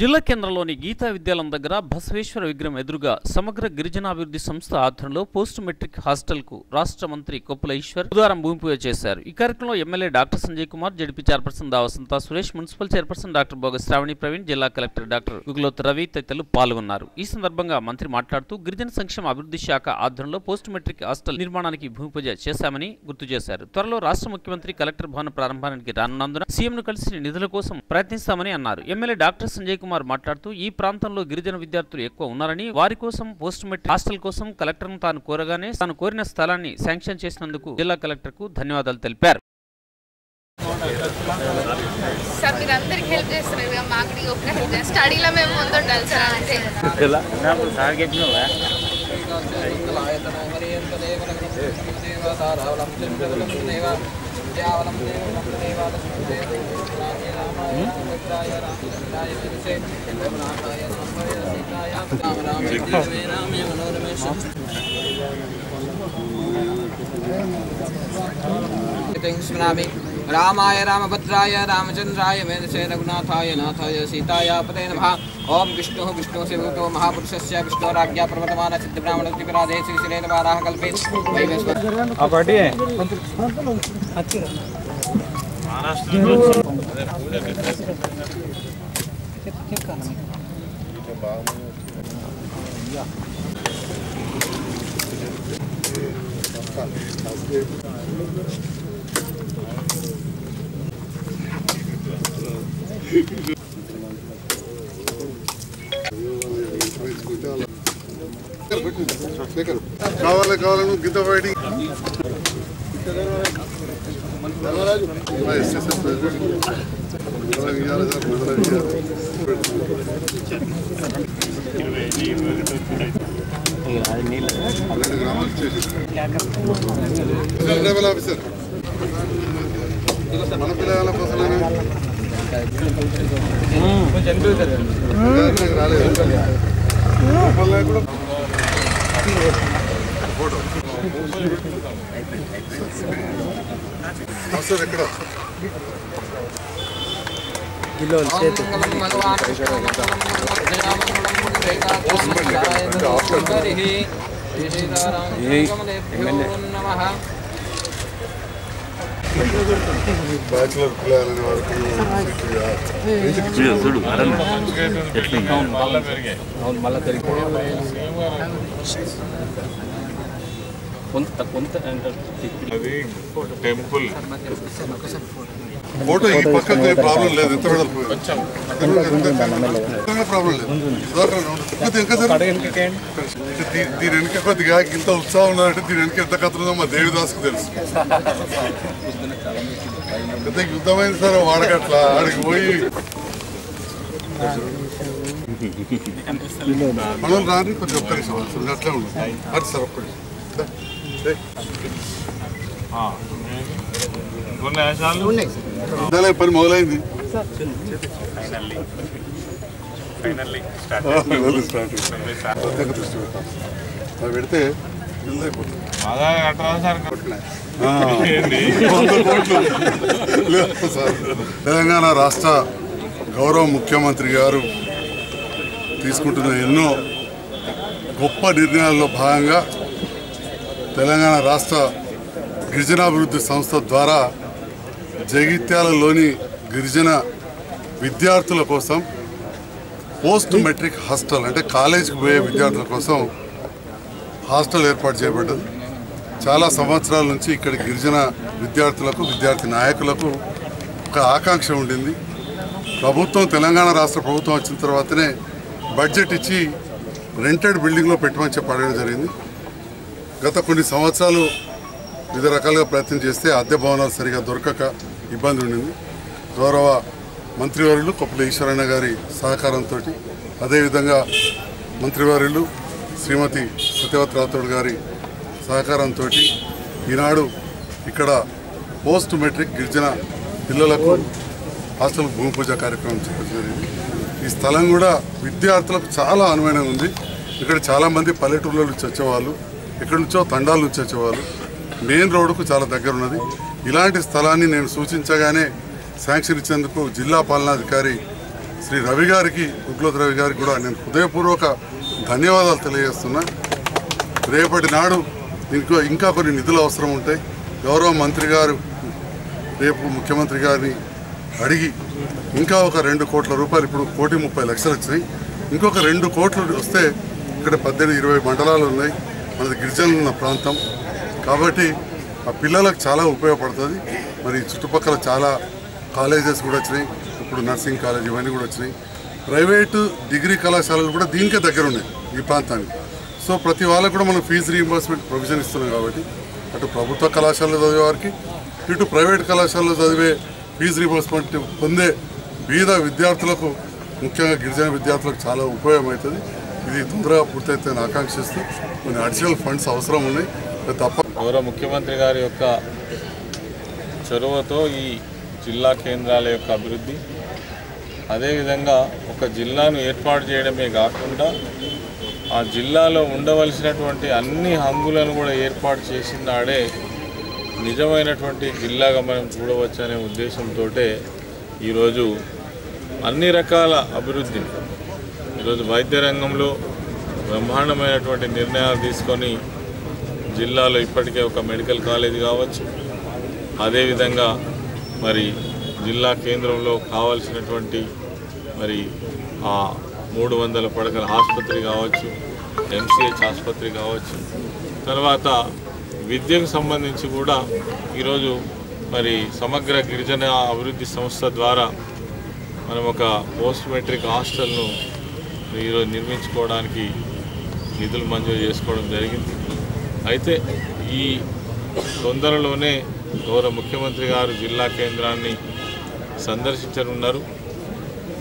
జిల్లా కేంద్రంలోని గీతా విద్యాలయం దగ్గర బసవేశ్వర విగ్రహం ఎదురుగా సమగ్ర గిరిజనాభివృద్ధి సంస్థ ఆధ్వర్యంలో పోస్ట్ మెట్రిక్ హాస్టల్కు రాష్ట్ర మంత్రి కొప్పుల ఈశ్వర్ బుధవారం భూమి పూజ చేశారు। ఈ కార్యక్రమంలో MLA doctor Sanjay Kumar, ZP chairperson Davasantha Suresh, municipal chairperson doctor Boga Sravani Praveen, జిల్లా కలెక్టర్ డాక్టర్ గుగులోత్ రవి తదితరులు పాల్గొన్నారు। ఈ సందర్భంగా మంత్రి మాట్లాడుతూ గిరిజన సంక్షేమ అభివృద్ధి శాఖ ఆధ్వర్యంలో పోస్ట్ మెట్రిక్ హాస్టల్ నిర్మాణానికి భూమి పూజ చేశామని గుర్తు చేశారు। త్వరలో రాష్ట్ర ముఖ్యమంత్రి కలెక్టర్ భవన ప్రారంభానికి రానున్నందున సీఎంను కలిసి నిధుల కోసం ప్రయత్నిస్తామని అన్నారు। ఎమ్మెల్యే డాక్టర్ సంజయ్ కుమార్ మాట్లాడుతూ ఈ ప్రాంతంలో గిరిజన విద్యార్థులు ఎక్కువ ఉన్నారని, వారి కోసం పోస్ట్ మెట్రిక్ హాస్టల్ కోసం కలెక్టర్ను తాను కోరిన స్థలాన్ని శాంక్షన్ చేసినందుకు జిల్లా కలెక్టర్కు ధన్యవాదాలు తెలిపారు। रामाय रामभद्राय रामचंद्राय वेदसे रघुनाथाय नाथाय सीताय पते नमः। ओम विष्णु विष्णु सेवतो महापुरुषस्य विष्णोराज्ञा प्रवर्तमान सिद्धब्राह्मणोत्तिपराधे श्रीश्रेणवाराः कल्पे महाराष्ट्र मन नमः। बैचलर प्लेयर ने वाले टेंपल फोटो ये पक्का कोई प्रॉब्लम ले देता है దీనికి కొద్దిగా ఇంత ఉత్సాహం ఉన్నారంటే దీనికి ఎంత కథలో మా దేవిదాస్కు తెలుసు। పెద్ద యుద్ధమైన సార్ వాడకట్లా ఆడికి పోయి మనం రాని కొంచెం ఒక్కరి సవాల్సిన అట్లా ఉంటుంది అది సార్ ఒక్కడి పని మొదలైంది। తెలంగాణ రాష్ట్ర గౌరవ ముఖ్యమంత్రి గారు తీసుకుంటున్న ఎన్నో గొప్ప నిర్ణయాల్లో భాగంగా తెలంగాణ రాష్ట్ర గిరిజనాభివృద్ధి సంస్థ ద్వారా జగిత్యాలలోని గిరిజన విద్యార్థుల కోసం పోస్ట్ మెట్రిక్ హాస్టల్ అంటే కాలేజీకి పోయే విద్యార్థుల కోసం హాస్టల్ ఏర్పాటు చేయబడ్డది। చాలా సంవత్సరాల నుంచి ఇక్కడ గిరిజన విద్యార్థులకు విద్యార్థి నాయకులకు ఒక ఆకాంక్ష ఉండింది। ప్రభుత్వం తెలంగాణ రాష్ట్ర ప్రభుత్వం వచ్చిన తర్వాతనే బడ్జెట్ ఇచ్చి రెంటెడ్ బిల్డింగ్లో పెట్టమని చెప్పి అడగడం జరిగింది। గత కొన్ని సంవత్సరాలు వివిధ రకాలుగా ప్రయత్నం చేస్తే అద్దె భవనాలు సరిగా దొరకక ఇబ్బంది ఉండింది। గౌరవ మంత్రివర్యులు కొప్పుల ఈశ్వరన్న గారి సహకారంతో, అదేవిధంగా మంత్రివర్యులు శ్రీమతి సత్యవతి రాథోడ్ గారి సహకారంతో ఈనాడు ఇక్కడ పోస్ట్ మెట్రిక్ గిరిజన పిల్లలకు హాస్టల్ భూమి పూజ కార్యక్రమం జరిగింది। ఈ స్థలం కూడా విద్యార్థులకు చాలా అనువైనంగా ఉంది। ఇక్కడ చాలామంది పల్లెటూళ్ళ నుంచి వచ్చేవాళ్ళు, ఎక్కడి నుంచో తండాల నుంచి వచ్చేవాళ్ళు, మెయిన్ రోడ్డుకు చాలా దగ్గర ఉన్నది। ఇలాంటి స్థలాన్ని నేను సూచించగానే శాంక్షన్ ఇచ్చేందుకు జిల్లా పాలనాధికారి श्री रवि गारिकी कुंट्लोतु रवि गारिकी नेनु हृदयपूर्वक धन्यवादालु तेलियजेस्तुन्ना। रेपटि नाडु दीनिकि इंका कोन्नि निधुलु अवसरं उंटायि। गौरव मंत्री गारु रेपु मुख्यमंत्री गारिनि अडिगि इंका ओक 2 कोट्ल रूपायलु इप्पुडु 1,30,00,000 लक्षलु वच्चायि। इंकोक 2 कोट्लु वस्ते इक्कड 18-20 मंडलालु उन्नायि। मनदि गिरिजन प्रांतं काबट्टि आ पिल्ललकु चाला उपयोगपडुतदि। मरि चुट्टुपक्कल चाला కాలేజెస్ కూడా వచ్చాయి, ఇప్పుడు నర్సింగ్ కాలేజ్ ఇవన్నీ కూడా వచ్చాయి, ప్రైవేట్ డిగ్రీ కళాశాలలు కూడా దీనికే దగ్గర ఉన్నాయి ఈ ప్రాంతానికి। సో ప్రతి వాళ్ళకు కూడా మనం ఫీజు రీయింబర్స్‌మెంట్ ప్రొవిజన్ ఇస్తున్నాం కాబట్టి అటు ప్రభుత్వ కళాశాలలో చదివే వారికి ఇటు ప్రైవేట్ కళాశాలలో చదివే ఫీజు రీయింబర్స్‌మెంట్ పొందే బీద విద్యార్థులకు ముఖ్యంగా గిరిజన విద్యార్థులకు చాలా ఉపయోగం అవుతుంది। ఇది తొందరగా పూర్తయితే ఆకాంక్షిస్తూ కొన్ని అడిషనల్ ఫండ్స్ అవసరం ఉన్నాయి తప్ప। గౌరవ ముఖ్యమంత్రి గారి యొక్క చొరవతో ఈ जिल्ला केंद्राल योक्क अभिवृद्धि अदे विधंगा ओक जिल्लानु एर्पाटु चेयडमे काकुंडा आ जिल्लालो उंडवलसिनटुवंटि अन्नि हंगुलनु कूडा एर्पाटु चेसिन नाडे निजमैनटुवंटि जिल्लागा मनं चूडवच्चने उद्देशंतोटे ई रोजु अन्नि रकाल अभिवृद्धिनि ई रोजु वैद्य रंगंलो ब्रह्मांडमैनटुवंटि निर्णयालु तीसुकोनि जिल्लालो इप्पटिके ओक मेडिकल कालेजी कावच्चु अदे विधंगा मरी जिल्ला केंद्रंलो कावाल्सिनटुवंटि मरी आ 300 पडकल आस्पत्रि कावच्चु एमसीएच आस्पत्रि कावच्चु तर्वात विद्यकु संबंधिंचि कूडा ई रोजु मरी समग्र गिरिजन अभिवृद्धि संस्थ द्वारा मनं ओक पोस्ट मेट्रिक हास्टल्नु ई रोजु निर्मिंचुकोवडानिकि निधुलु मंजूरु चेसुकोवडं जरिगिंदि। अयिते ई तोंदरलोने गौरव मुख्यमंत्री गारु जिल्ला केंद्रान्नि संदर्शिंचनुन्नारु।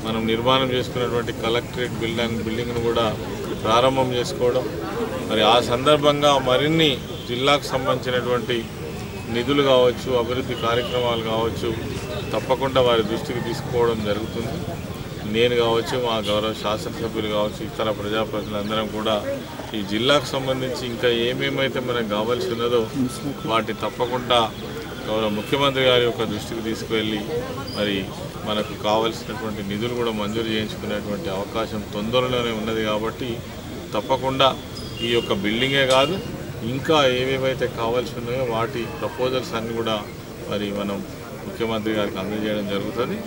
मनं निर्माणं चेसुकुन्नटुवंटि कलेक्टरेट बिल्डिंग नु कूडा प्रारंभं चेसुकोवडं मरि आ संदर्भंगा मरिन्नि जिल्लाकु संबंधिंचिनटुवंटि निधुलु कावच्चु अभिवृद्धि कार्यक्रमालु कावच्चु तप्पकुंडा वारि दृष्टिकि तीसुकोवडं जरुगुतुंदि। नेनु कावच्चु मा गौरव शासन सभ्युलु कावच्चु इतर प्रजाप्रतिनिधులందరం కూడా ఈ జిల్లాకు సంబంధించి ఇంకా ఏమేమైతే మనకు కావాల్సినదో వాటి తప్పకుండా గౌరవ ముఖ్యమంత్రి గారి యొక్క దృష్టికి తీసుకెళ్లి మరి మనకు కావాల్సినటువంటి నిధులు కూడా మంజూరు చేయించుకునేటువంటి అవకాశం తొందరలోనే ఉన్నది కాబట్టి తప్పకుండా ఈ యొక్క బిల్డింగే కాదు ఇంకా ఏవేవైతే కావాల్సినయో వాటి ప్రపోజల్స్ అన్ని కూడా మరి మనం ముఖ్యమంత్రి గారికి అందజేయడం జరుగుతుంది।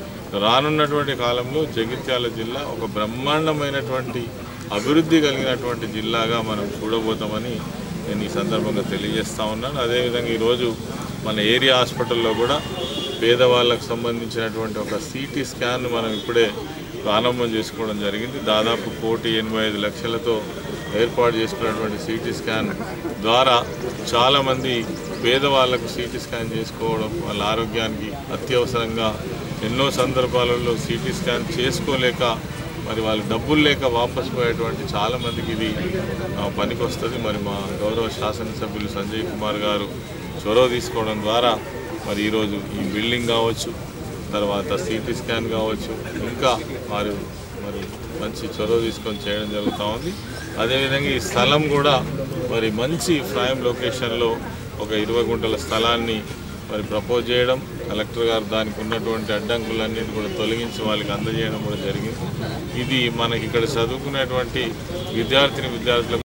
రానున్నటువంటి కాలంలో జగిత్యాల జిల్లా ఒక బ్రహ్మాండమైనటువంటి అభివృద్ధి కలిగినటువంటి జిల్లాగా మనం చూడబోతామని నేను ఈ సందర్భంగా తెలియజేస్తా ఉన్నాను। అదేవిధంగా ఈరోజు మన ఏరియా హాస్పిటల్లో కూడా పేదవాళ్ళకు సంబంధించినటువంటి ఒక సిటీ స్కాన్ మనం ఇప్పుడే ప్రారంభం చేసుకోవడం జరిగింది। దాదాపు 1,85,00,000తో ఏర్పాటు చేసుకున్నటువంటి సిటీ స్కాన్ ద్వారా చాలామంది పేదవాళ్ళకు సిటీ స్కాన్ చేసుకోవడం వాళ్ళ ఆరోగ్యానికి అత్యవసరంగా ఎన్నో సందర్భాలలో సిటీ స్కాన్ చేసుకోలేక మరి వాళ్ళు డబ్బులు లేక వాపసు పోయేటువంటి చాలామందికి ఇది పనికి వస్తుంది। మరి మా గౌరవ శాసనసభ్యులు సంజయ్ కుమార్ గారు చొరవ తీసుకోవడం ద్వారా మరి ఈరోజు ఈ బిల్డింగ్ కావచ్చు తర్వాత సిటీ స్కాన్ కావచ్చు ఇంకా వారు మరి మంచి చొరవ తీసుకొని చేయడం జరుగుతూ ఉంది। అదేవిధంగా ఈ స్థలం కూడా మరి మంచి ప్రైమ్ లొకేషన్లో ఒక 20 గుంటల స్థలాన్ని మరి ప్రపోజ్ చేయడం కలెక్టర్ గారు దానికి ఉన్నటువంటి అడ్డంకులన్నింటినీ కూడా తొలగించి వాళ్ళకి అందజేయడం కూడా జరిగింది। ఇది మనకి ఇక్కడ చదువుకునేటువంటి విద్యార్థులకు